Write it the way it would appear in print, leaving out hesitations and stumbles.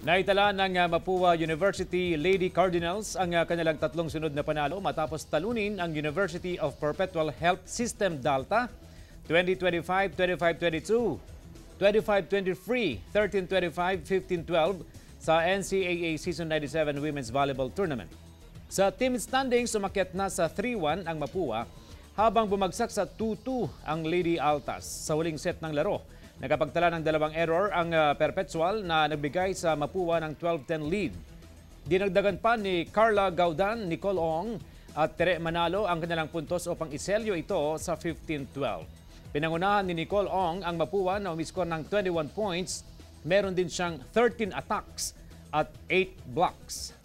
Naitala ng Mapua University Lady Cardinals ang kanilang tatlong sunod na panalo matapos talunin ang University of Perpetual Help System Delta 2025, 25-22, 25-23, 13-25, 15-12 sa NCAA Season 97 Women's Volleyball Tournament. Sa team standing, sumakyat na sa 3-1 ang Mapua habang bumagsak sa 2-2 ang Lady Altas sa huling set ng laro. Nakapagtala ng dalawang error ang Perpetual na nagbigay sa Mapua ng 12-10 lead. Dinagdagan pa ni Carla Gaudan, Nicole Ong at Tere Manalo ang kanilang puntos upang iselyo ito sa 15-12. Pinangunahan ni Nicole Ong ang Mapua na umiskor ng 21 points. Meron din siyang 13 attacks at 8 blocks.